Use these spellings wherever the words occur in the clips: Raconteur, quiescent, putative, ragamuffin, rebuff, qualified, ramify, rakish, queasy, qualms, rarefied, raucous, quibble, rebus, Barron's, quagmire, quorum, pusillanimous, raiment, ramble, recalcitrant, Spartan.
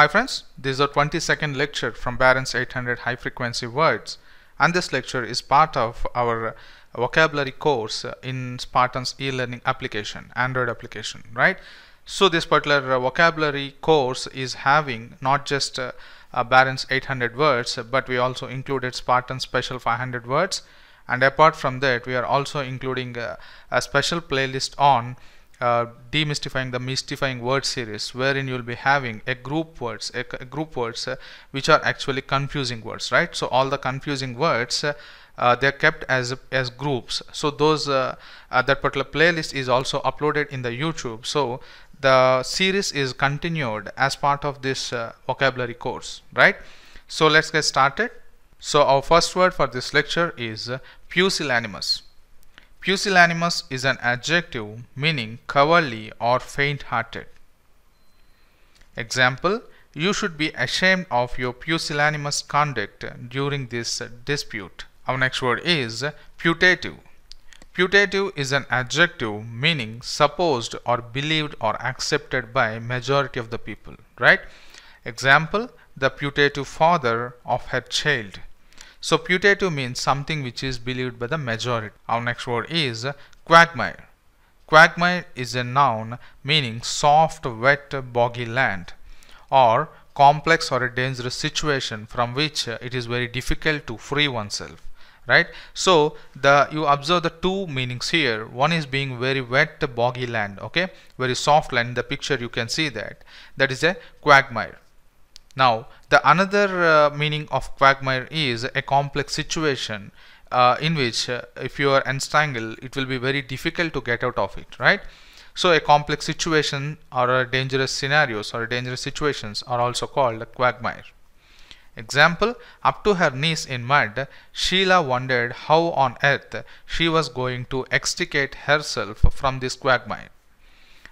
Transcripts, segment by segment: Hi friends, this is the 22nd lecture from Barron's 800 High Frequency Words, and this lecture is part of our vocabulary course in Spartan's e-learning application, Android application, right? So this particular vocabulary course is having not just Barron's 800 words, but we also included Spartan's special 500 words, and apart from that we are also including a special playlist on demystifying the mystifying word series, wherein you will be having a group words which are actually confusing words, right? So all the confusing words they're kept as groups. So those that particular playlist is also uploaded in the YouTube. So the series is continued as part of this vocabulary course, right? So let's get started. So our first word for this lecture is pusillanimous. Pusillanimous is an adjective meaning cowardly or faint-hearted. Example: you should be ashamed of your pusillanimous conduct during this dispute. Our next word is putative. Putative is an adjective meaning supposed or believed or accepted by majority of the people, right? Example: the putative father of her child. So putative means something which is believed by the majority. Our next word is quagmire. Quagmire is a noun meaning soft, wet, boggy land, or complex or a dangerous situation from which it is very difficult to free oneself, right? So you observe the two meanings here. One is being very wet, boggy land, okay, very soft land. In the picture you can see that is a quagmire. Now, the another meaning of quagmire is a complex situation in which if you are entangled, it will be very difficult to get out of it, right? So a complex situation or a dangerous scenarios or dangerous situations are also called a quagmire. Example: up to her knees in mud, Sheila wondered how on earth she was going to extricate herself from this quagmire.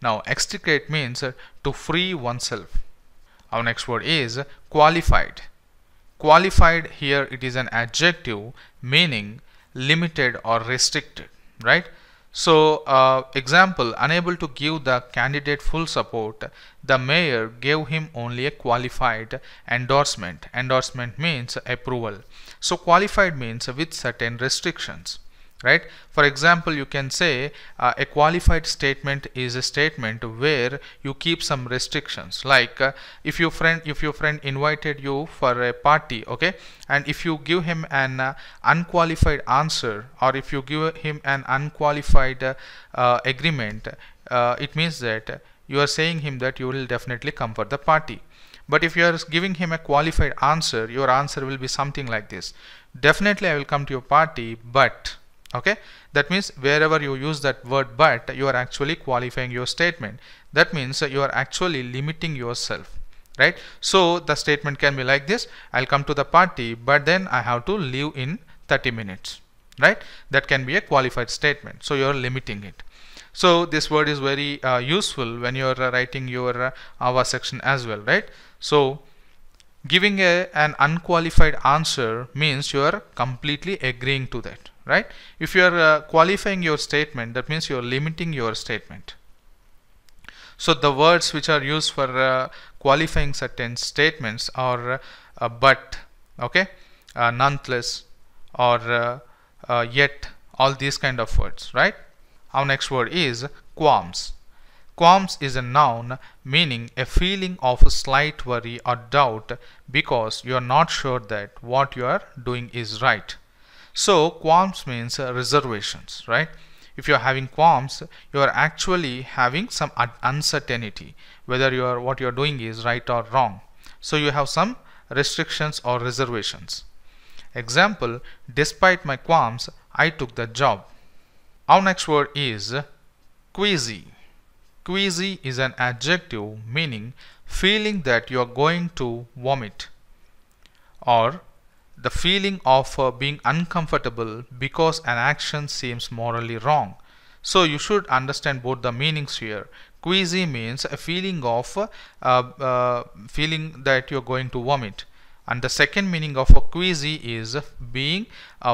Now, extricate means to free oneself. Our next word is qualified. Qualified here it is an adjective meaning limited or restricted, right? So example: unable to give the candidate full support, the mayor gave him only a qualified endorsement. Endorsement means approval. So qualified means with certain restrictions, right? For example, you can say a qualified statement is a statement where you keep some restrictions, like if your friend invited you for a party, okay, and if you give him an unqualified answer, or if you give him an unqualified agreement, it means that you are saying him that you will definitely come for the party. But if you are giving him a qualified answer, your answer will be something like this: definitely I will come to your party, but. Okay, that means wherever you use that word but, you are actually qualifying your statement. That means you are actually limiting yourself, right? So the statement can be like this: I'll come to the party, but then I have to leave in 30 minutes, right? That can be a qualified statement. So you are limiting it. So this word is very useful when you are writing your our section as well, right? So giving an unqualified answer means you are completely agreeing to that, right? If you are qualifying your statement, that means you are limiting your statement. So the words which are used for qualifying certain statements are but, okay, nonetheless, or yet, all these kind of words, right? Our next word is qualms. Qualms is a noun meaning a feeling of a slight worry or doubt because you are not sure that what you are doing is right. So qualms means reservations, right? If you are having qualms, you are actually having some uncertainty whether what you are doing is right or wrong. So you have some restrictions or reservations. Example: despite my qualms, I took the job. Our next word is queasy. Queasy is an adjective meaning feeling that you are going to vomit, or the feeling of being uncomfortable because an action seems morally wrong. So you should understand both the meanings here. Queasy means a feeling of feeling that you're going to vomit, and the second meaning of queasy is being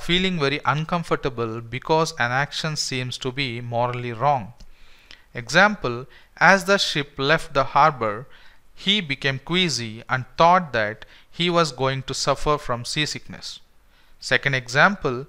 feeling very uncomfortable because an action seems to be morally wrong. Example: as the ship left the harbor, he became queasy and thought that he was going to suffer from seasickness. Second example,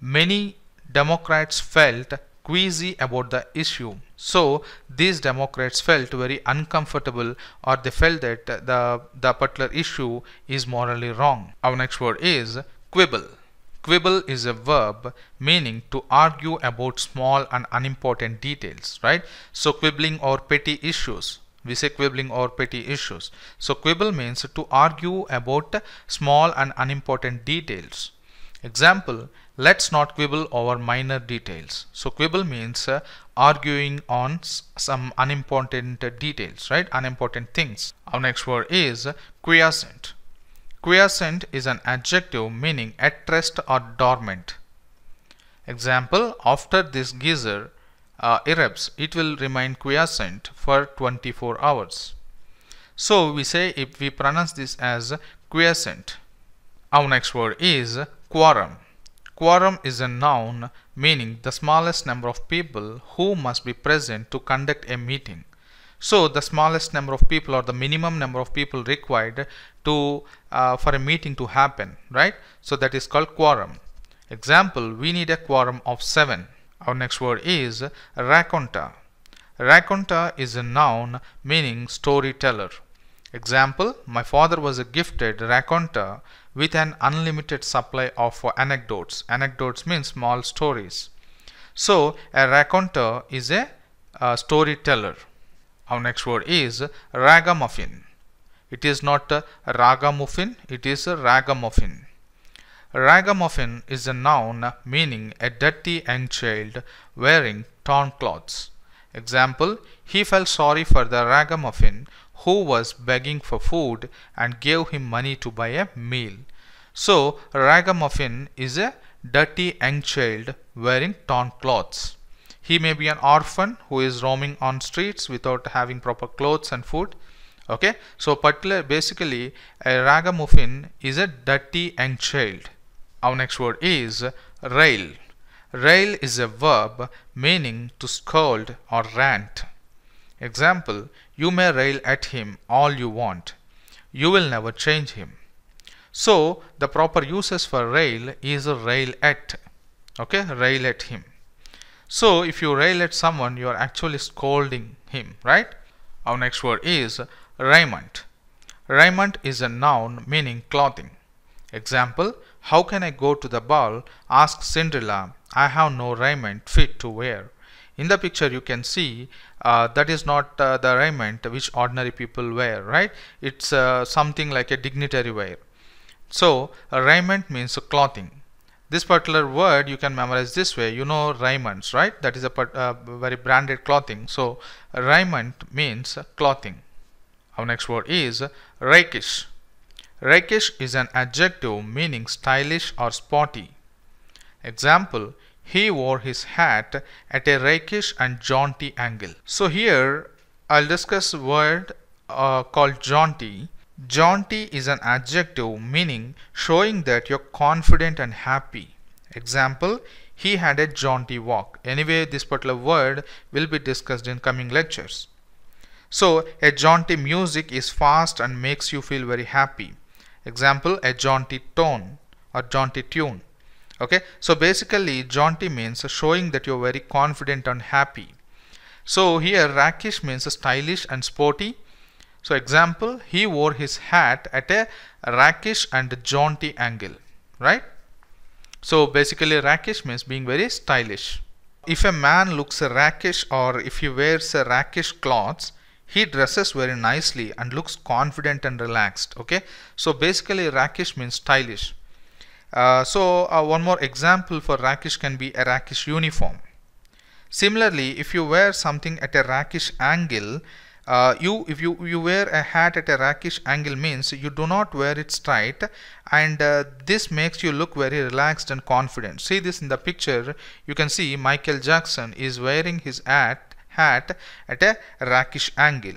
many Democrats felt queasy about the issue. So these Democrats felt very uncomfortable, or they felt that the particular issue is morally wrong. Our next word is quibble. Quibble is a verb meaning to argue about small and unimportant details, right? So quibbling or petty issues. We say quibbling or petty issues. So quibble means to argue about small and unimportant details. Example, let's not quibble over minor details. So quibble means arguing on some unimportant details, right? Unimportant things. Our next word is quiescent. Quiescent is an adjective meaning at rest or dormant. Example, after this geyser erupts, it will remain quiescent for 24 hours. So we say, if we pronounce this as quiescent. Our next word is quorum. Quorum is a noun meaning the smallest number of people who must be present to conduct a meeting. So the smallest number of people, or the minimum number of people required to for a meeting to happen, right? So that is called quorum. Example, we need a quorum of 7. Our next word is raconteur. Raconteur is a noun meaning storyteller. Example, my father was a gifted raconteur with an unlimited supply of anecdotes. Anecdotes means small stories. So a raconteur is a storyteller. Our next word is ragamuffin. It is not a ragamuffin, it is a ragamuffin. Ragamuffin is a noun meaning a dirty young child wearing torn clothes. Example, he felt sorry for the ragamuffin who was begging for food and gave him money to buy a meal. So ragamuffin is a dirty young child wearing torn clothes. He may be an orphan who is roaming on streets without having proper clothes and food. Okay, so basically a ragamuffin is a dirty young child. Our next word is rail. Rail is a verb meaning to scold or rant. Example, you may rail at him all you want. You will never change him. So the proper uses for rail is rail at. Okay, rail at him. So if you rail at someone, you are actually scolding him, right? Our next word is raiment. Raiment is a noun meaning clothing. Example, how can I go to the ball? Asked Cinderella. I have no raiment fit to wear. In the picture you can see that is not the raiment which ordinary people wear, right? It's something like a dignitary wear. So raiment means clothing. This particular word you can memorize this way. You know raiments, right? That is a very branded clothing. So raiment means clothing. Our next word is rakish. Rakish is an adjective meaning stylish or sporty. Example, he wore his hat at a rakish and jaunty angle. So here I'll discuss a word called jaunty. Jaunty is an adjective meaning showing that you're confident and happy. Example, he had a jaunty walk. Anyway, this particular word will be discussed in coming lectures. So a jaunty music is fast and makes you feel very happy. Example, a jaunty tone or jaunty tune. Okay, so basically jaunty means showing that you're very confident and happy. So here rakish means stylish and sporty. So example, he wore his hat at a rakish and jaunty angle, right? So basically rakish means being very stylish. If a man looks rakish, or if he wears rakish clothes, he dresses very nicely and looks confident and relaxed. Okay, so basically rakish means stylish. One more example for rakish can be a rakish uniform. Similarly, if you wear something at a rakish angle, if you wear a hat at a rakish angle means you do not wear it straight, and this makes you look very relaxed and confident. See this in the picture, you can see Michael Jackson is wearing his hat at a rakish angle.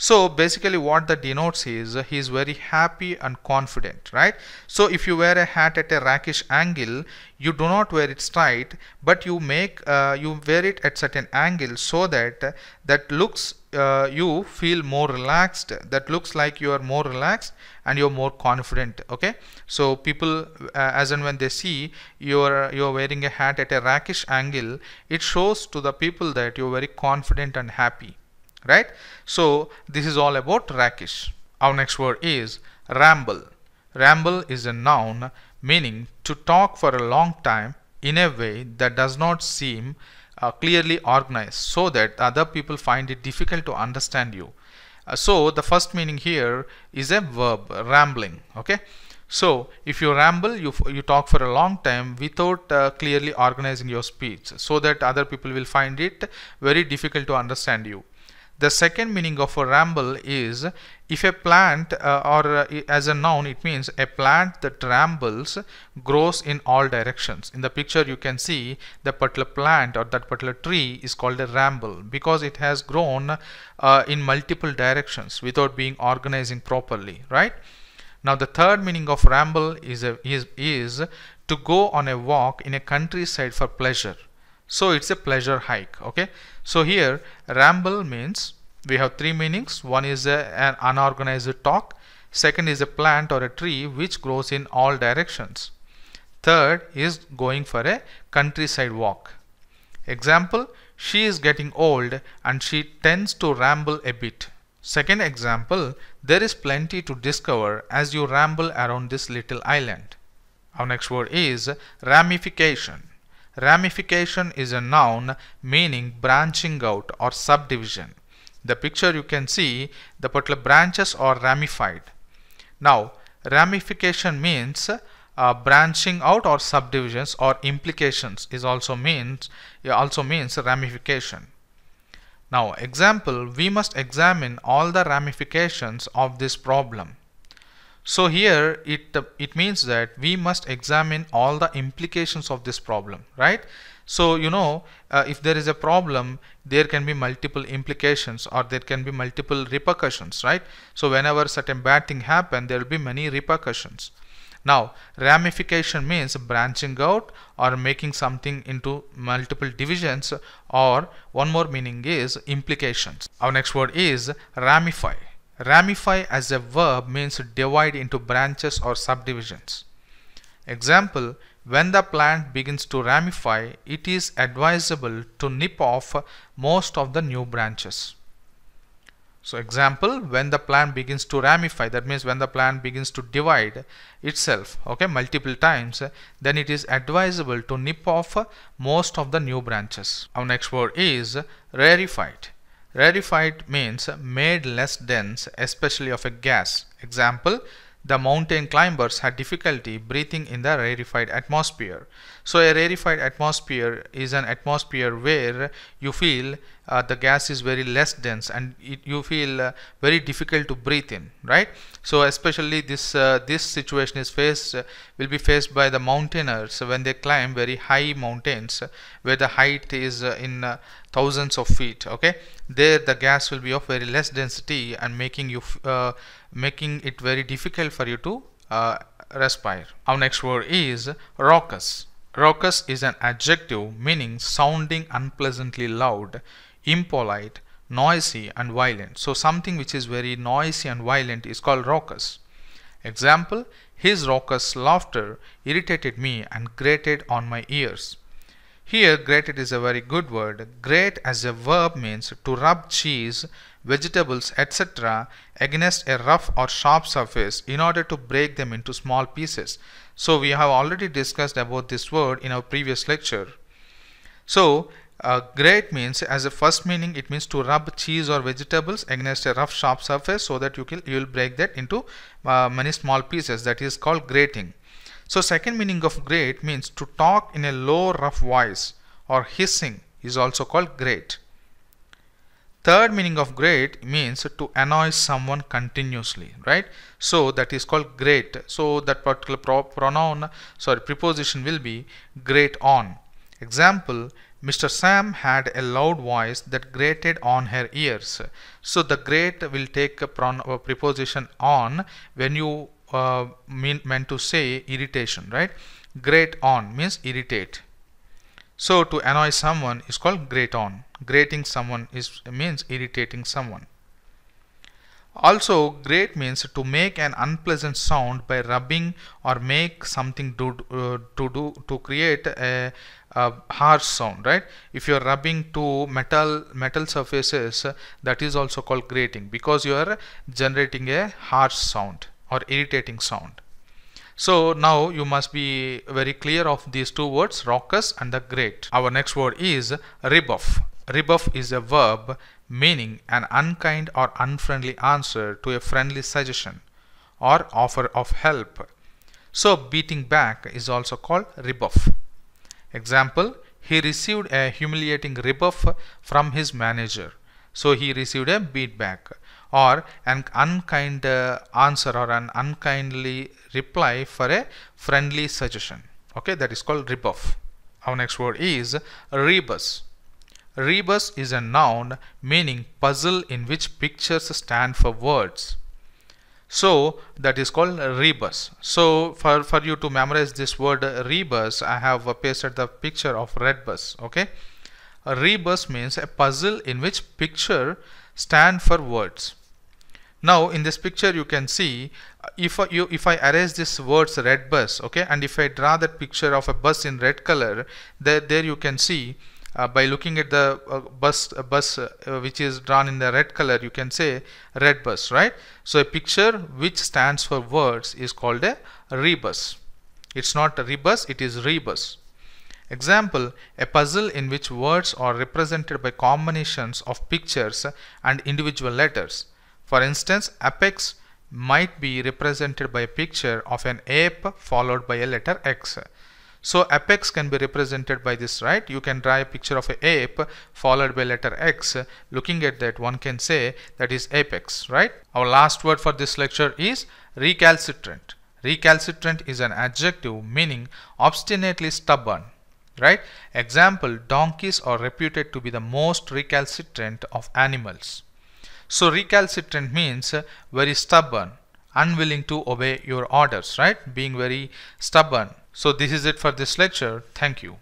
So basically what that denotes is he is very happy and confident, right? So if you wear a hat at a rakish angle, you do not wear it straight, but you make you wear it at certain angle so that looks you feel more relaxed, that looks like you are more relaxed and you're more confident. Okay, so people as and when they see you're wearing a hat at a rakish angle, it shows to the people that you're very confident and happy, right? So this is all about rakish. Our next word is ramble. Ramble is a noun meaning to talk for a long time in a way that does not seem clearly organized, so that other people find it difficult to understand you. So the first meaning here is a verb, rambling. Okay, so if you ramble, you talk for a long time without clearly organizing your speech, so that other people will find it very difficult to understand you. The second meaning of a ramble is if a plant as a noun, it means a plant that rambles, grows in all directions. In the picture you can see the particular plant or that particular tree is called a ramble because it has grown in multiple directions without being organizing properly, right? Now the third meaning of ramble is to go on a walk in a countryside for pleasure. So it's a pleasure hike. Okay, so here ramble means we have three meanings. One is an unorganized talk, second is a plant or a tree which grows in all directions, third is going for a countryside walk. Example: she is getting old and she tends to ramble a bit. Second example: there is plenty to discover as you ramble around this little island. Our next word is ramification. Ramification is a noun meaning branching out or subdivision. The picture you can see the particular branches are ramified. Now ramification means branching out or subdivisions or implications is also means ramification. Now example: we must examine all the ramifications of this problem. So here it means that we must examine all the implications of this problem, right? So you know, if there is a problem, there can be multiple implications or there can be multiple repercussions, right? So whenever certain bad thing happen, there will be many repercussions. Now ramification means branching out or making something into multiple divisions, or one more meaning is implications. Our next word is ramify. Ramify as a verb means divide into branches or subdivisions. Example: when the plant begins to ramify, it is advisable to nip off most of the new branches. So example: when the plant begins to ramify, that means when the plant begins to divide itself, okay, multiple times, then it is advisable to nip off most of the new branches. Our next word is rarefied. Rarefied means made less dense, especially of a gas. Example: the mountain climbers had difficulty breathing in the rarefied atmosphere. So a rarefied atmosphere is an atmosphere where you feel the gas is very less dense and you feel very difficult to breathe in, right? So especially this situation is will be faced by the mountaineers when they climb very high mountains where the height is in thousands of feet. Okay, there the gas will be of very less density and making it very difficult for you to respire. Our next word is raucous. Raucous is an adjective meaning sounding unpleasantly loud, impolite, noisy and violent. So something which is very noisy and violent is called raucous. Example: his raucous laughter irritated me and grated on my ears. Here grated is a very good word. Grate as a verb means to rub cheese, vegetables, etc. against a rough or sharp surface in order to break them into small pieces. So we have already discussed about this word in our previous lecture. So grate means, as a first meaning, it means to rub cheese or vegetables against a rough sharp surface so that you will break that into many small pieces. That is called grating. So second meaning of grate means to talk in a low rough voice or hissing is also called grate. Third meaning of grate means to annoy someone continuously, right? So that is called grate. So that particular preposition will be grate on. Example: Mr. Sam had a loud voice that grated on her ears. So the grate will take a preposition on when you meant to say irritation, right? Grate on means irritate. So to annoy someone is called grate on. Grating someone means irritating someone. Also, grate means to make an unpleasant sound by rubbing or make something to create a harsh sound, right? If you are rubbing two metal surfaces, that is also called grating, because you are generating a harsh sound or irritating sound. So now you must be very clear of these two words, raucous and the grate. Our next word is rebuff. Rebuff is a verb meaning an unkind or unfriendly answer to a friendly suggestion or offer of help. So beating back is also called rebuff. Example, he received a humiliating rebuff from his manager. So he received a beatback, or an unkind answer or an unkindly reply for a friendly suggestion. Okay, that is called rebuff. Our next word is rebus. Rebus is a noun meaning puzzle in which pictures stand for words. So that is called rebus. So for you to memorize this word rebus, I have pasted the picture of red bus. Okay, a rebus means a puzzle in which picture stand for words. Now in this picture you can see, if I erase this words red bus, okay, and if I draw that picture of a bus in red color, there you can see, by looking at the bus which is drawn in the red color, you can say red bus, right? So a picture which stands for words is called a rebus. It's not a rebus, it is rebus. Example, a puzzle in which words are represented by combinations of pictures and individual letters. For instance, apex might be represented by a picture of an ape followed by a letter X. So apex can be represented by this, right? You can draw a picture of an ape followed by letter X. Looking at that, one can say that is apex, right? Our last word for this lecture is recalcitrant. Recalcitrant is an adjective meaning obstinately stubborn, right? Example, donkeys are reputed to be the most recalcitrant of animals. So recalcitrant means very stubborn, unwilling to obey your orders, right? Being very stubborn. So this is it for this lecture. Thank you.